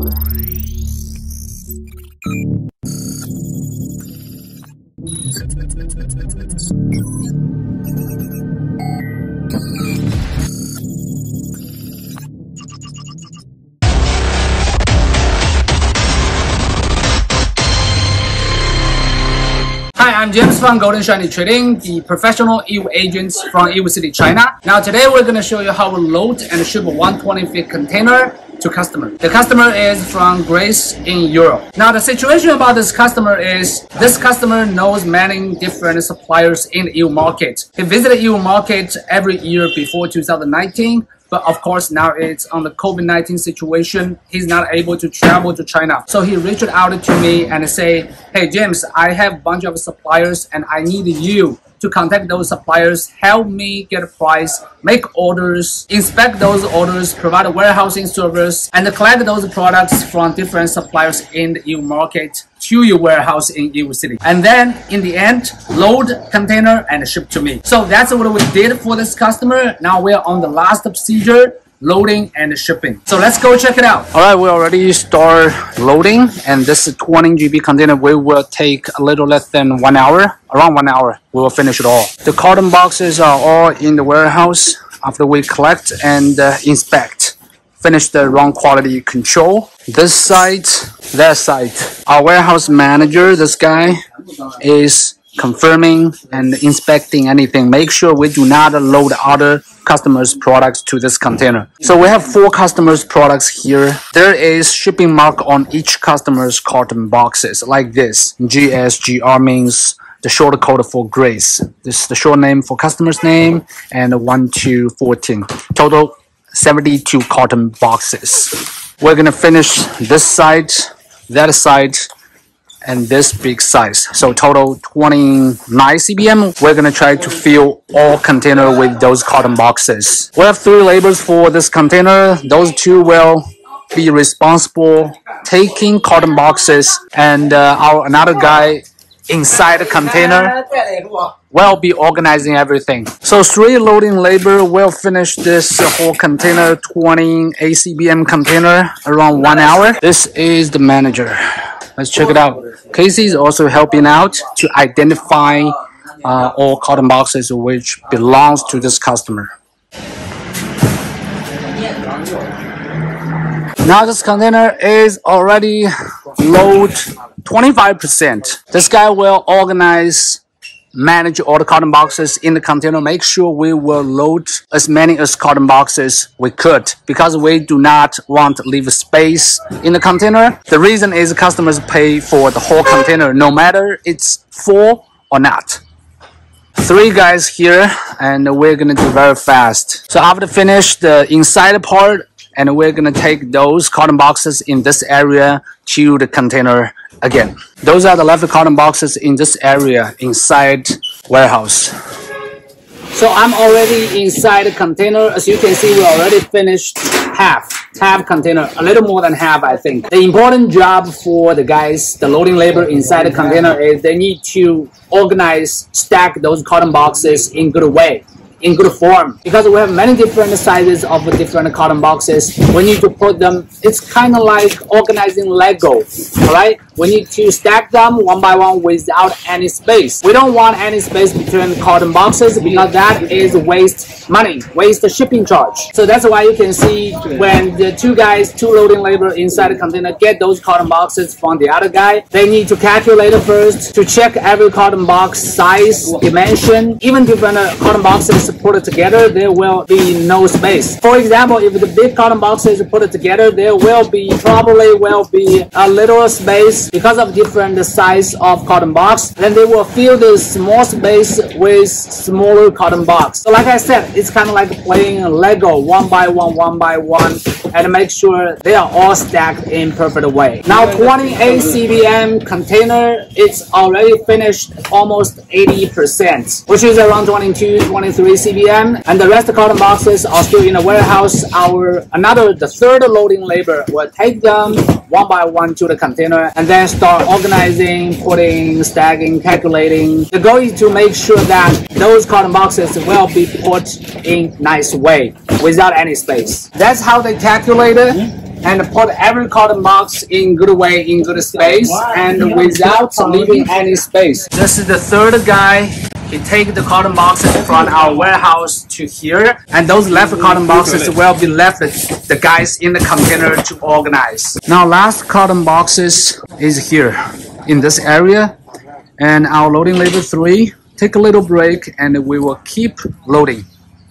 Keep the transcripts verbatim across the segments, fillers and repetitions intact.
I'm James from Golden Shiny Trading, the professional Yiwu agents from Yiwu City, China. Now today we're going to show you how we load and ship a one hundred twenty feet container to customer. The customer is from Greece in Europe. Now the situation about this customer is, this customer knows many different suppliers in the Yiwu market. He visited Yiwu market every year before two thousand nineteen. But of course, now it's on the COVID nineteen situation. He's not able to travel to China. So he reached out to me and say, "Hey James, I have a bunch of suppliers and I need you to contact those suppliers, help me get a price, make orders, inspect those orders, provide a warehousing service, and collect those products from different suppliers in the Yiwu market to your warehouse in Yiwu City. And then in the end, load container and ship to me." So that's what we did for this customer. Now we're on the last procedure, loading and shipping. So let's go check it out. All right, we already start loading, and this twenty gigabyte container we will take a little less than one hour, around one hour, we will finish it all. The carton boxes are all in the warehouse after we collect and uh, inspect, finish the wrong quality control. This side, that side. Our warehouse manager, this guy, is confirming and inspecting anything, make sure we do not load other customers' products to this container. So we have four customers' products here. There is shipping mark on each customer's carton boxes like this. G S G R means the short code for Grace. This is the short name for customer's name, and one to fourteen. Total seventy-two carton boxes. We're gonna finish this side, that side, and this big size. So total twenty-nine centimeters. We're gonna try to fill all container with those carton boxes. We have three labors for this container. Those two will be responsible taking carton boxes, and uh, our another guy inside the container will be organizing everything. So three loading labor will finish this whole container, twenty-eight centimeters container, around one hour. This is the manager. Let's check it out. Casey is also helping out to identify uh, all carton boxes which belongs to this customer. Now this container is already loaded twenty-five percent. This guy will organize, manage all the carton boxes in the container, make sure we will load as many as carton boxes we could, because we do not want to leave space in the container. The reason is customers pay for the whole container, no matter it's full or not. Three guys here, and we're gonna do very fast. So after finish the inside part, and we're gonna take those carton boxes in this area to the container again. Those are the left carton boxes in this area inside warehouse. So I'm already inside the container. As you can see, we already finished half, half container, a little more than half, I think. The important job for the guys, the loading labor inside the container, is they need to organize, stack those carton boxes in good way, in good form, because we have many different sizes of different carton boxes. We need to put them, it's kind of like organizing Lego, all right? We need to stack them one by one without any space. We don't want any space between carton boxes, because that is waste money, waste the shipping charge. So that's why you can see when the two guys, two loading labor inside the container get those carton boxes from the other guy, they need to calculate it first to check every carton box size, dimension, even different carton boxes put it together, there will be no space. For example, if the big carton boxes put it together, there will be probably will be a little space because of different size of carton box. Then they will fill this small space with smaller carton box. So like I said, it's kind of like playing Lego, one by one, one by one, and make sure they are all stacked in perfect way. Now twenty-eight centimeter container, it's already finished almost eighty percent, which is around twenty-two, twenty-three centimeters, and the rest of the carton boxes are still in the warehouse. Our another the third loading labor will take them one by one to the container, and then start organizing, putting, stacking, calculating. The goal is to make sure that those carton boxes will be put in nice way without any space. That's how they calculate it. and put every card marks in good way, in good space, and without leaving any space. This is the third guy. He take the cotton boxes from our warehouse to here, and those left cotton boxes will be left the guys in the container to organize. Now last cotton boxes is here in this area, and our loading level three take a little break and we will keep loading.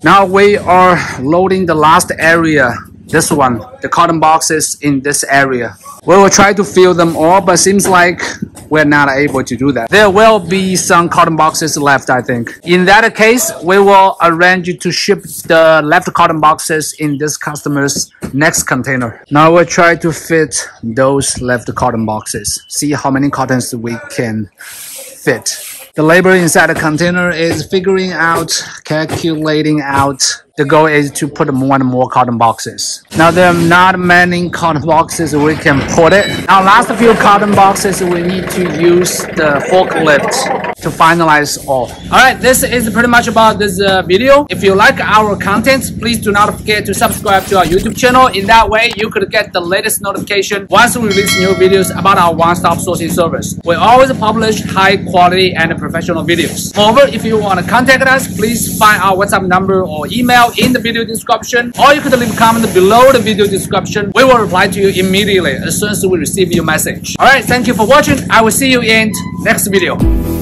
Now we are loading the last area, this one, the cotton boxes in this area. We will try to fill them all, but seems like we're not able to do that. There will be some cotton boxes left, I think. In that case, we will arrange to ship the left cotton boxes in this customer's next container. Now we'll try to fit those left cotton boxes. See how many cottons we can fit. The labor inside the container is figuring out, calculating out. The goal is to put more and more cotton boxes. Now there are not many cotton boxes we can put it. Our last few cotton boxes we need to use the forklift to finalize all. Alright, this is pretty much about this uh, video. If you like our content, please do not forget to subscribe to our YouTube channel. In that way, you could get the latest notification once we release new videos about our one-stop sourcing service. We always publish high quality and professional videos. Moreover, if you want to contact us, please find our WhatsApp number or email in the video description, or you could leave a comment below the video description. We will reply to you immediately as soon as we receive your message. Alright, thank you for watching. I will see you in next video.